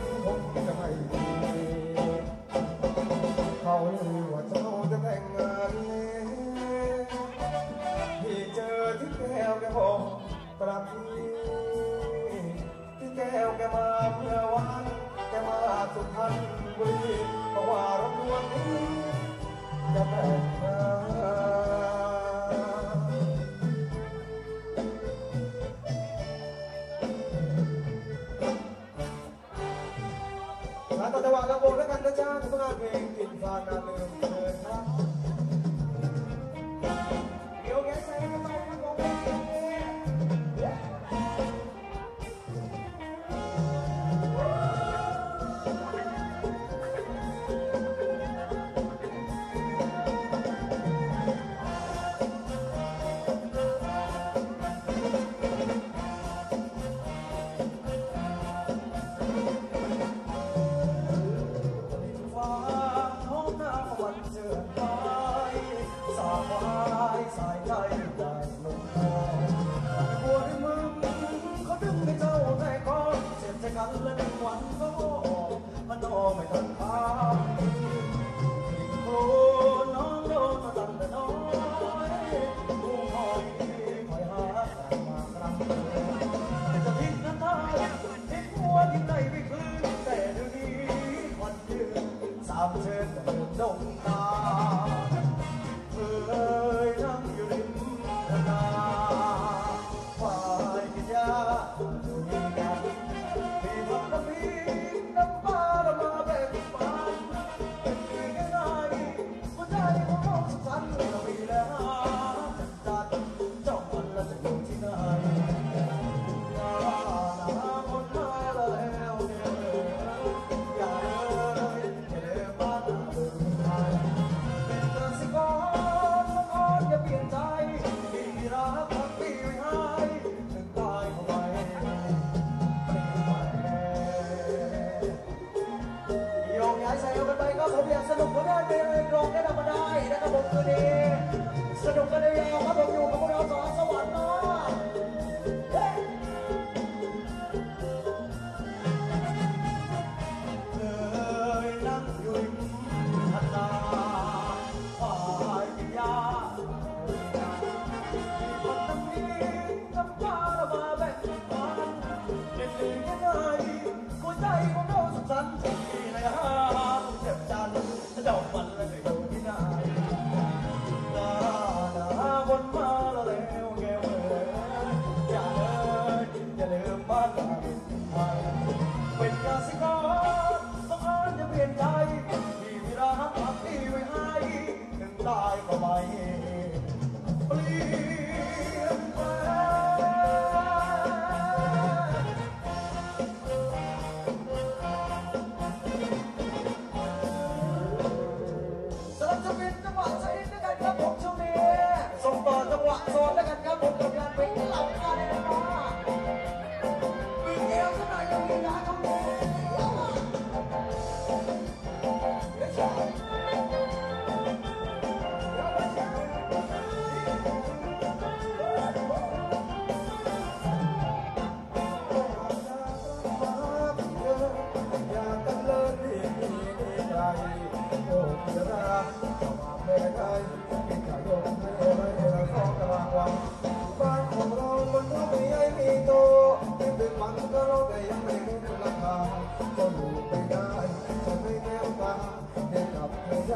Let's go.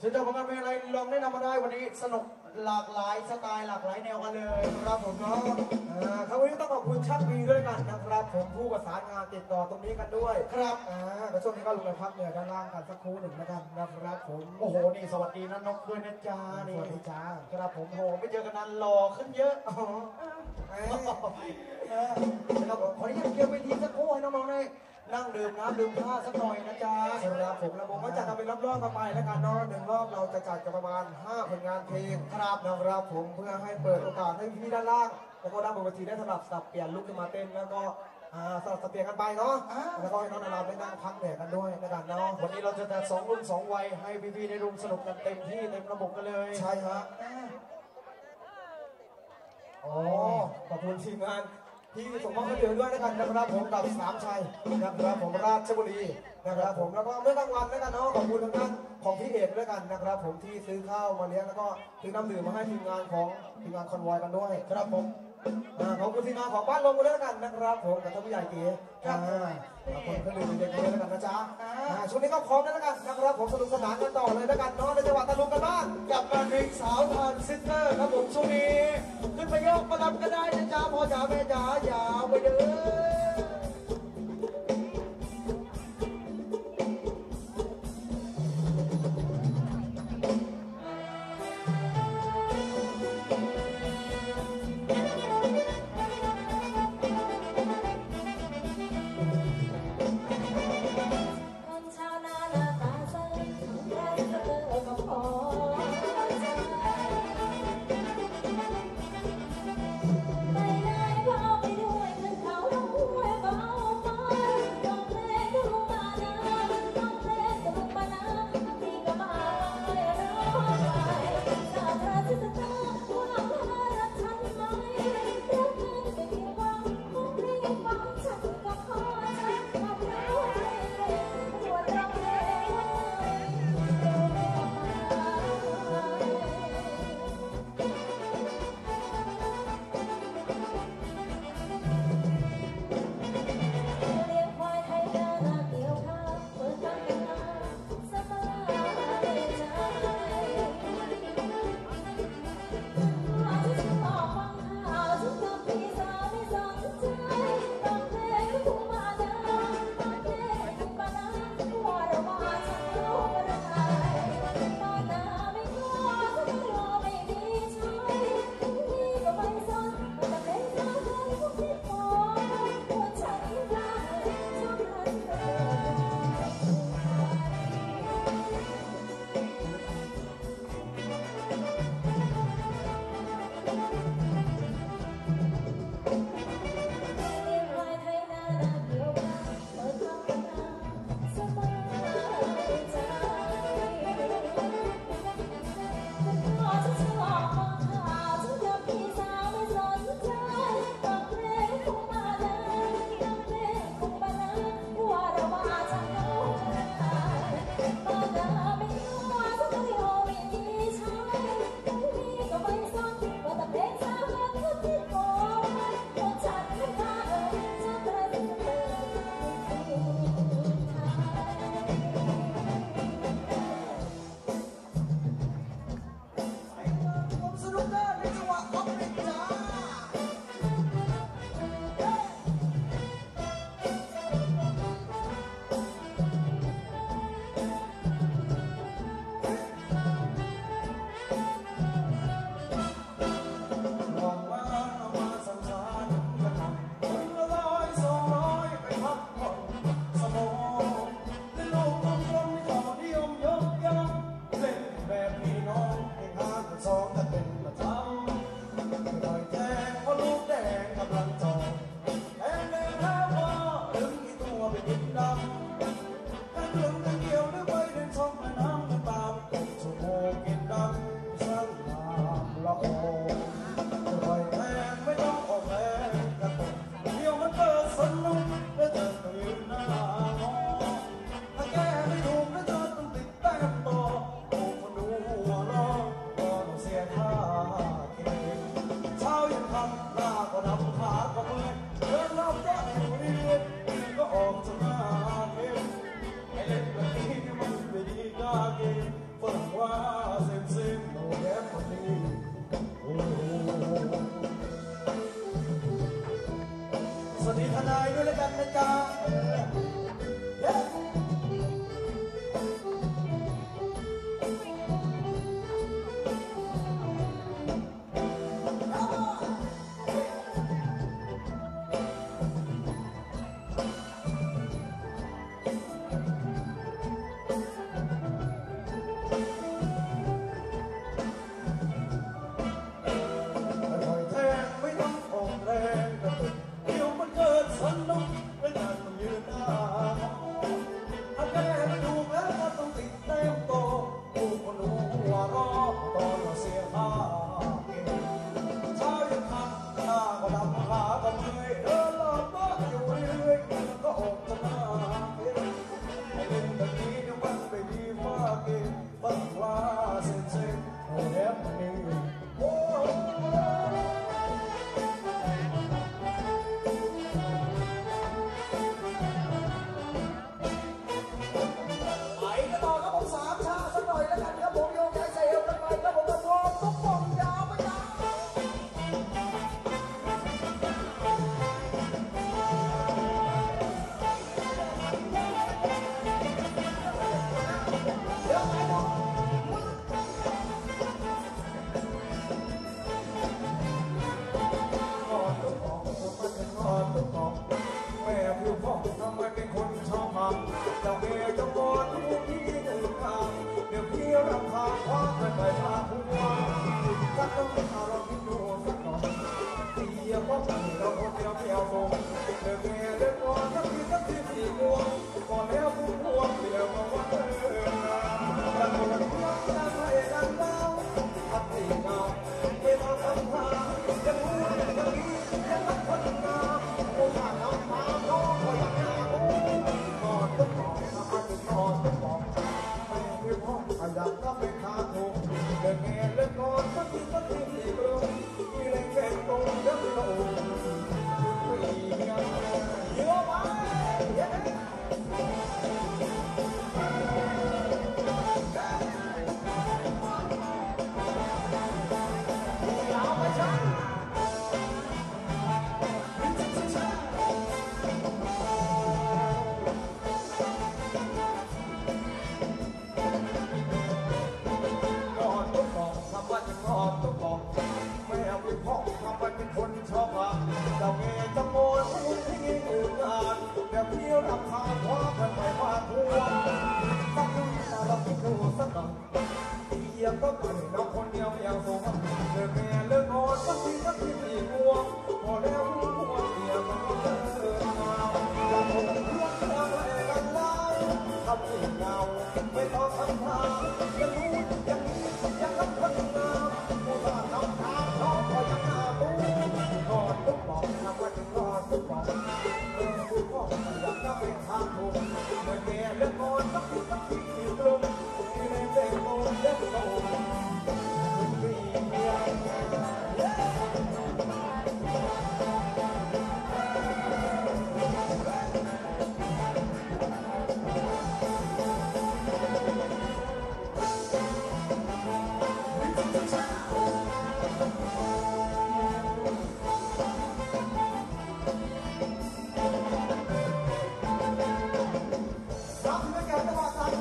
ถึงจะประมาณเป็นอะไรลองแนะนำมาได้วันนี้สนุกหลากหลายสไตล์หลากหลายแนวกันเลยครับผมเนาะครับวันนี้ต้องขอบคุณช่างมีด้วยกันนะครับผมผู้ประสานงานติดต่อตรงนี้กันด้วยครับแต่ช่วงนี้ก็ลงไปพักเหนื่อยด้านล่างกันสักครู่หนึ่งนะครับนะครับผมโอ้โหนี่สวัสดีนะนกด้วยนะจ้านี่สวัสดีจ้าครับผมโหไม่เจอกันนานหล่อขึ้นเยอะนะครับผมขออนุญาตเกี่ยวไปทีสักครู่ให้น้องๆได้นั่งดื่มน้ำดื่มผ้าสักหน่อยนะจ๊ะสำหรับผมและผมก็จะทำเป็นรอบๆกันไปและการนอนหนึ่งรอบเราจะจัดกันประมาณ5ผลงานเพลงครับนะครับผมเพื่อให้เปิดโอกาสให้พี่ด้านล่างแล้วก็ด้านบนเวทีได้สลับสับเปลี่ยนลุกขึ้นมาเต้นแล้วก็สลับสับเปลี่ยนกันไปเนาะแล้วก็ให้น้องดาราได้นั่งพักแดดกันด้วยนะจ๊ะเนาะวันนี้เราจะจัด2รุ่น2วัยให้พี่ๆได้ร่วมสนุกกันเต็มที่เต็มระบบกันเลยใช่ฮะอ๋อขอบคุณทีมงานที่สมมติเขาเดือดด้วยนะครับนะครับผมกับสนามชัยนะครับผมราชบุรีนะครับผมแล้วก็เมื่อกลางวันนะครับเนาะขอบคุณทางด้านของพี่เอกด้วยกันนะครับผมที่ซื้อข้าวมาเลี้ยงแล้วก็ซื้อน้ำดื่มมาให้ทีมงานของทีมงานคอนวอยกันด้วยครับผมขอบคุณทีมงานของบ้านลมด้วยกันนะครับผมกับท่านผู้ใหญ่เก๋ขอบคุณท่านผู้ใหญ่เก๋ด้วยกันนะจ๊ะช่วงนี้ก็พร้อมแล้วนะครับนะครับผมสนุกสนานกันต่อเลยด้วยกันเนาะในจังหวัดตะลุงกันบ้างกับการเพลงสาวทานซิสเตอร์ครับผมช่วงนี้ขึ้นไปยกประดับก็ได้นะจ๊ะพ่อจ๋าแม่จ๋าอย่าไปเด้อ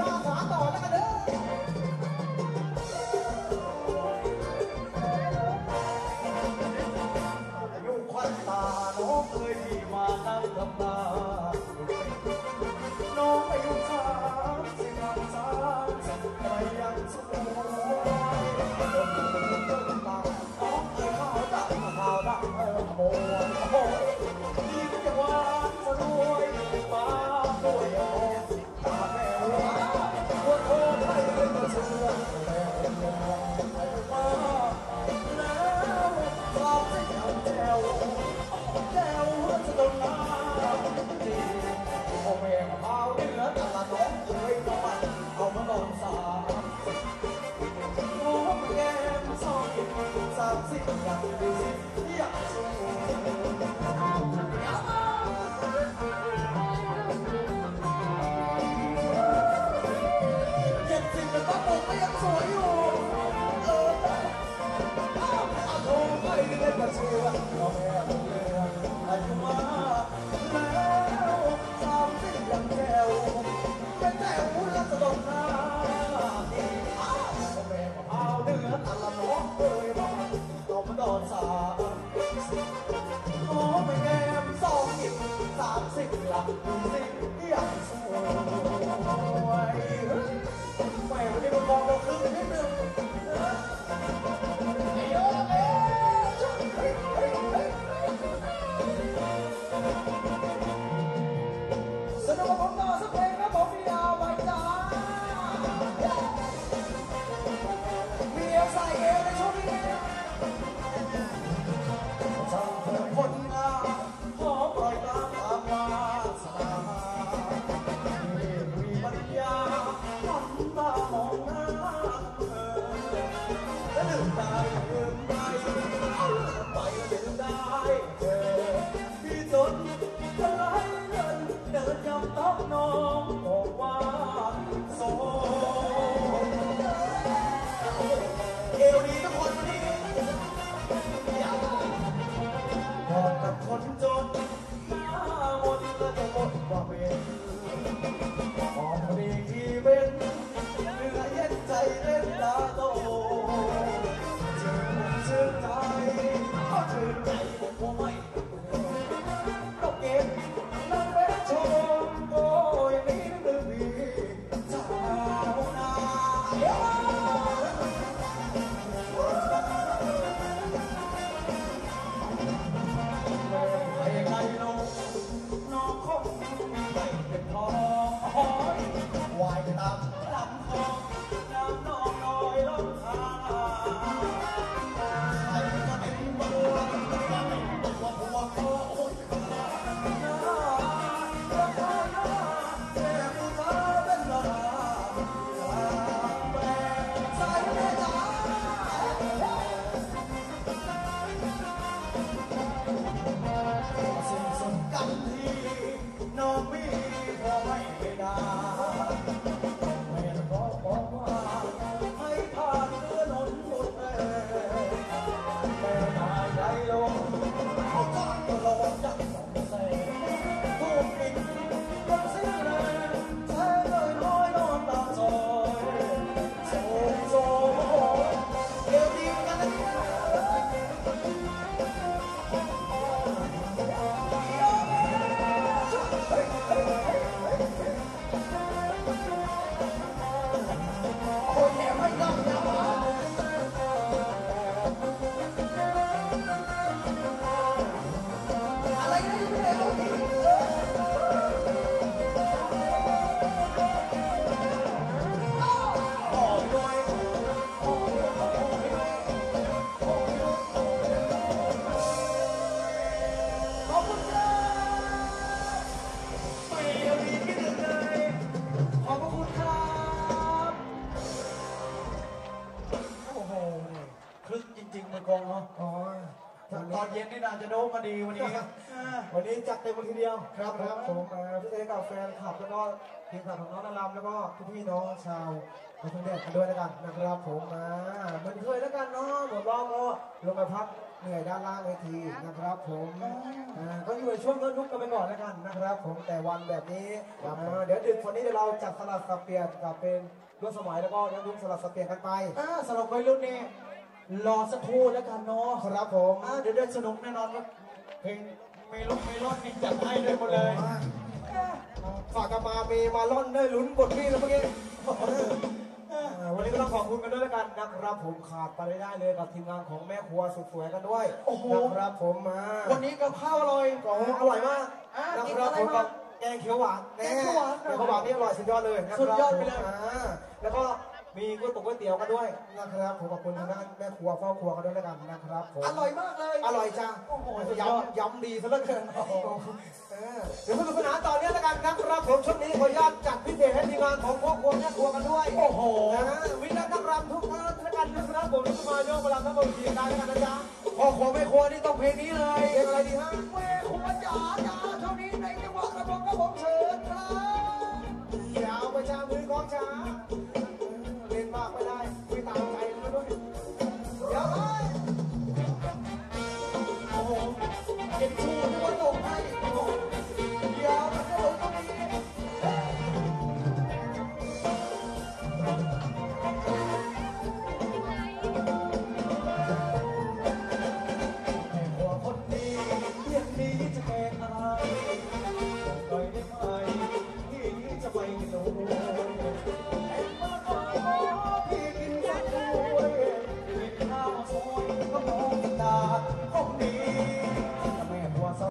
Stop! งเนาะตอนเย็นนี่น่าจะโด่มาดีวันนี้วันนี้จัดเต็มทีเดียวครับครับผมพี่เต้กับแฟนคลับแล้วก็ทีมข่าวของน้องนารำแล้วก็พี่น้องชาวมาทุ่งแดดกันด้วยแล้วกันนะครับผมมันเคยแล้วกันเนาะหมดรอบก็ลงมาพักเหนื่อยด้านล่างเวทีนะครับผมก็อยู่ในช่วงเริ่มลุกกันไปก่อนแล้วกันนะครับผมแต่วันแบบนี้เดี๋ยวดึกวันนี้เราจัดสลับสับเปลี่ยนกับเป็นรุ่นสมัยแล้วก็รุ่นสลับสับเปลี่ยนกันไปสำหรับวัยรุ่นนี่รอสักครู่แล้วกันเนาะครับผมเดี๋ยวได้สนุกแน่นอนครับเพลงไม่ลดไม่ลดนี่จัดให้เลยหมดเลยฝากกันมามีมาล่อนได้ลุ้นกดพี่แล้วเมื่อกี้วันนี้ก็ต้องขอบคุณกันด้วยแล้วกันนะครับผมขาดไปได้เลยกับทีมงานของแม่ครัวสุดสวยกันด้วยนะครับผมวันนี้กับข้าวอร่อยของอร่อยมากนะครับผมกับแกงเขียวหวานแกงเขียวหวานนี่อร่อยสุดยอดเลยสุดยอดไปเลยแล้วก็มีก๋วยเตี๋ยวกันด้วยนะครับผมขอบคุณทางด้านแม่ครัวพ่อครัวกันด้วยแล้วกันนะครับผมอร่อยมากเลยอร่อยจังโอ้โหยำดีซะเหลือเกินเดี๋ยวคุณผู้ชมต่อเนื่องแล้วกันนะครับผมชุดนี้ขออนุญาตจัดพิเศษให้ทีมงานของพ่อครัวแม่ครัวกันด้วยโอ้โหวินาทีรำทุกท่านแล้วกันนะครับผมทุกมาโยกมาลำทั้งหมดทีมได้แล้วกันนะจ๊ะพ่อครัวแม่ครัวนี่ต้องเพลงนี้เลย